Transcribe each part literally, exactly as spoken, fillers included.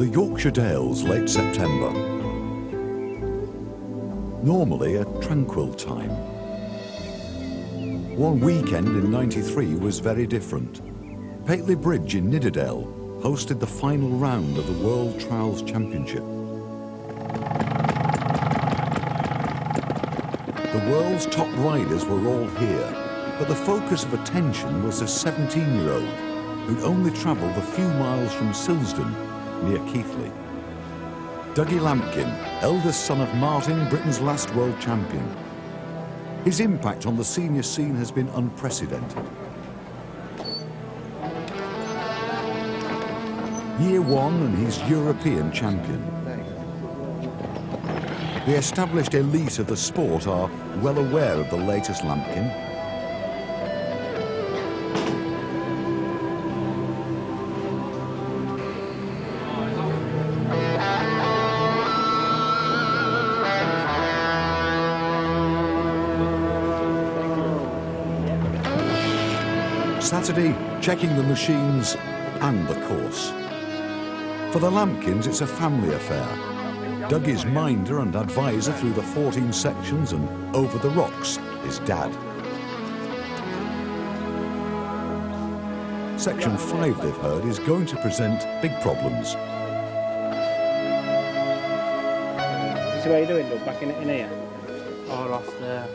the Yorkshire Dales late September. Normally a tranquil time. One weekend in ninety-three was very different. Pateley Bridge in Nidderdale hosted the final round of the World Trials Championship. The world's top riders were all here, but the focus of attention was a seventeen-year-old who'd only travelled a few miles from Silsden, near Keighley. Dougie Lampkin, eldest son of Martin, Britain's last world champion. His impact on the senior scene has been unprecedented. Year one and he's European champion. The established elite of the sport are well aware of the latest Lampkin. Saturday, checking the machines and the course. For the Lampkins, it's a family affair. Dougie's minder and advisor through the fourteen sections and over the rocks is Dad. Section five, they've heard, is going to present big problems. So what are you doing, Doug? Back in, in here? Or off there?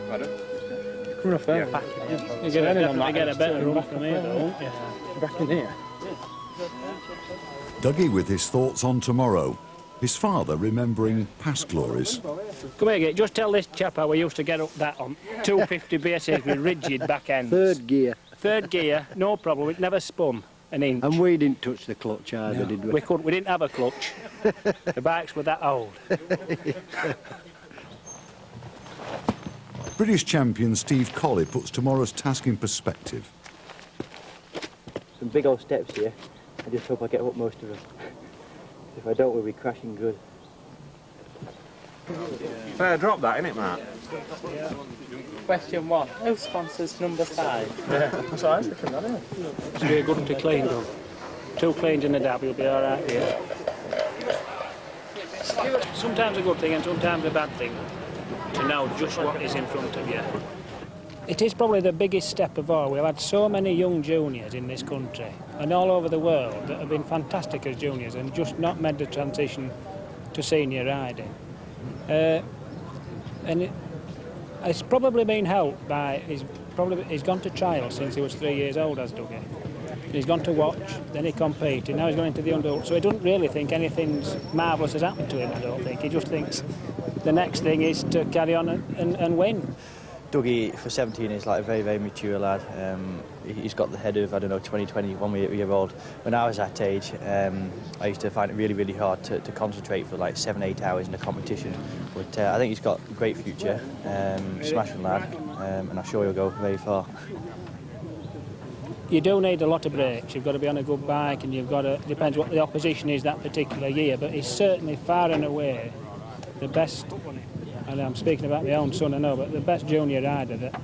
You're coming off there? Yeah, back in here. You're so going to get a better run from here, though, won't you? Back in here? Yeah. Dougie with his thoughts on tomorrow. His father remembering past glories. Come here, just tell this chap how we used to get up that on two fifty bases with rigid back ends. Third gear. Third gear, no problem, it never spun an inch. And we didn't touch the clutch either, no. Did we? We couldn't, we didn't have a clutch. The bikes were that old. British champion Steve Colley puts tomorrow's task in perspective. Some big old steps here. I just hope I get up most of them. If I don't, we'll be crashing good. Fair drop that, innit, Mark? Yeah. Question one. Who sponsors number five? Yeah. That's all right. It's a good one to clean, though. Two cleans in the dab, you'll be all right here. Sometimes a good thing and sometimes a bad thing to know just what is in front of you. It is probably the biggest step of all. We've had so many young juniors in this country and all over the world that have been fantastic as juniors and just not made the transition to senior riding. Uh, and it, it's probably been helped by, he's, probably, he's gone to trials since he was three years old, as Dougie. He's gone to watch, then he competed, and now he's going into the underworld. So he doesn't really think anything marvellous has happened to him, I don't think. He just thinks the next thing is to carry on and, and, and win. Dougie, for seventeen, is like a very, very mature lad. Um, he's got the head of, I don't know, twenty, twenty-one year old. When I was that age, um, I used to find it really, really hard to, to concentrate for like seven, eight hours in a competition. But uh, I think he's got a great future, um, smashing lad, um, and I'm sure he'll go very far. You do need a lot of breaks. You've got to be on a good bike, and you've got to, depends what the opposition is that particular year, but he's certainly far and away the best. And I'm speaking about my own son, I know, but the best junior rider that,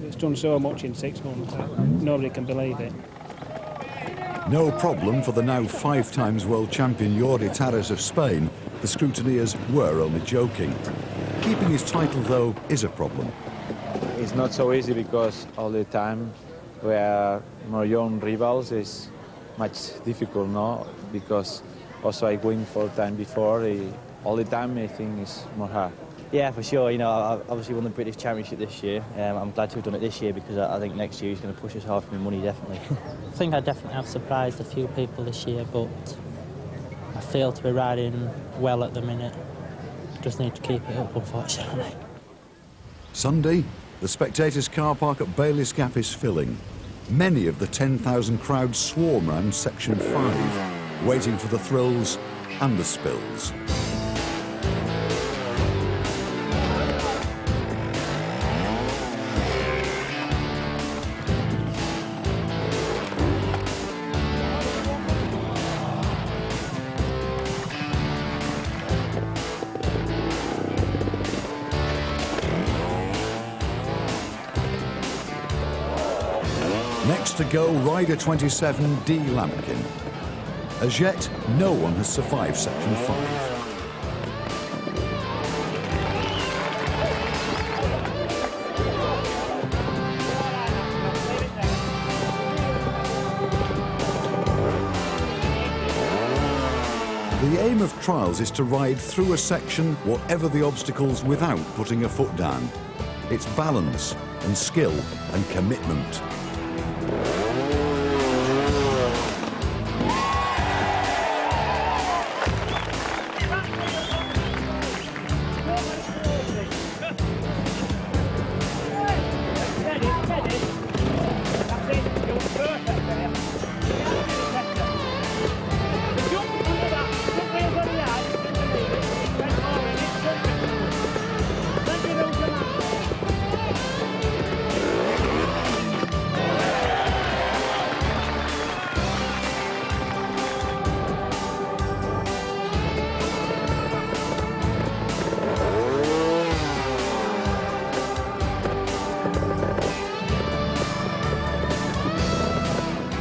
that's done so much in six months, nobody can believe it. No problem for the now five times world champion Jordi Taras of Spain. The scrutineers were only joking. Keeping his title, though, is a problem. It's not so easy because all the time where more young rivals is much difficult, no? Because also I win four times before, all the time I think it's more hard. Yeah, for sure. You know, I obviously won the British Championship this year. Um, I'm glad to have done it this year because I think next year he's going to push us hard for my money, definitely. I think I definitely have surprised a few people this year, but I feel to be riding well at the minute. Just need to keep it up, unfortunately. Sunday, the spectators' car park at Bailey's Gap is filling. Many of the ten thousand crowd swarm round Section five, waiting for the thrills and the spills. Next to go, rider twenty-seven, D Lampkin. As yet, no one has survived section five. The aim of trials is to ride through a section, whatever the obstacles, without putting a foot down. It's balance and skill and commitment.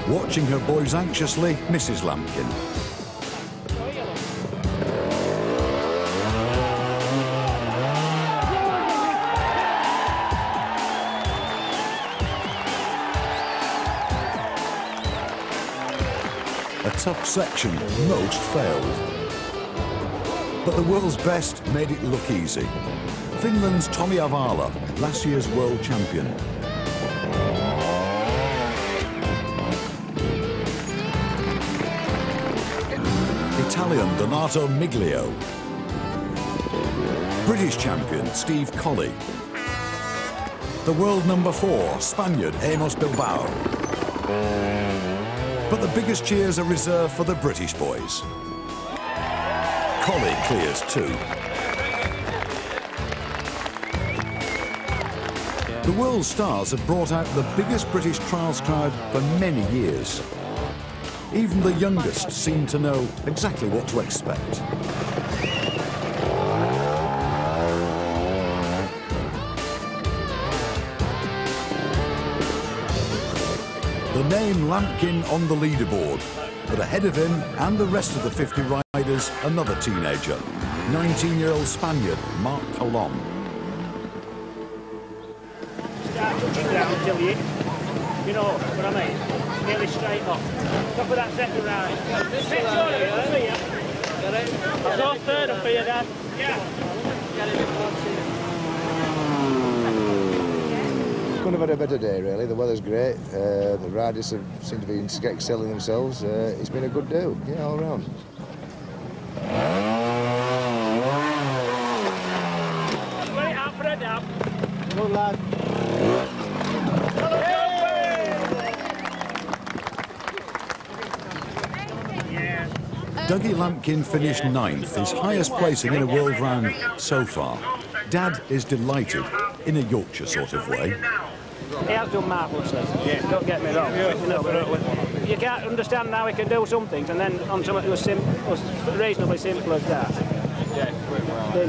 Watching her boys anxiously, Missus Lampkin. A tough section, most failed. But the world's best made it look easy. Finland's Tommy Avala, last year's world champion. Italian Donato Miglio, British champion Steve Colley, the world number four Spaniard Amos Bilbao. But the biggest cheers are reserved for the British boys. Colley clears two. The world stars have brought out the biggest British trials crowd for many years. Even the youngest seem to know exactly what to expect. The name Lampkin on the leaderboard, but ahead of him and the rest of the fifty riders, another teenager, nineteen-year-old Spaniard Mark Colon. Start pushing down until you, you know what I mean. Nearly straight off. Top of that second round. It's all third up for you, Dad. Yeah. Couldn't have had a better day, really. The weather's great. Uh, the riders have, seem to be excelling themselves. Uh, it's been a good day, yeah, all round. Wait out for a dab. Good lad. Dougie Lampkin finished ninth, his highest placing in a world round so far. Dad is delighted, in a Yorkshire sort of way. He has done marvellously, yeah. Don't get me wrong. Yeah. You can't understand how he can do some things and then on something as sim reasonably simple as that. Yeah, well.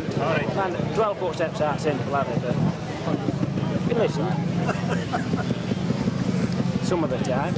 Man, twelve foot steps aren't simple, have they? But you can listen. Some of the time.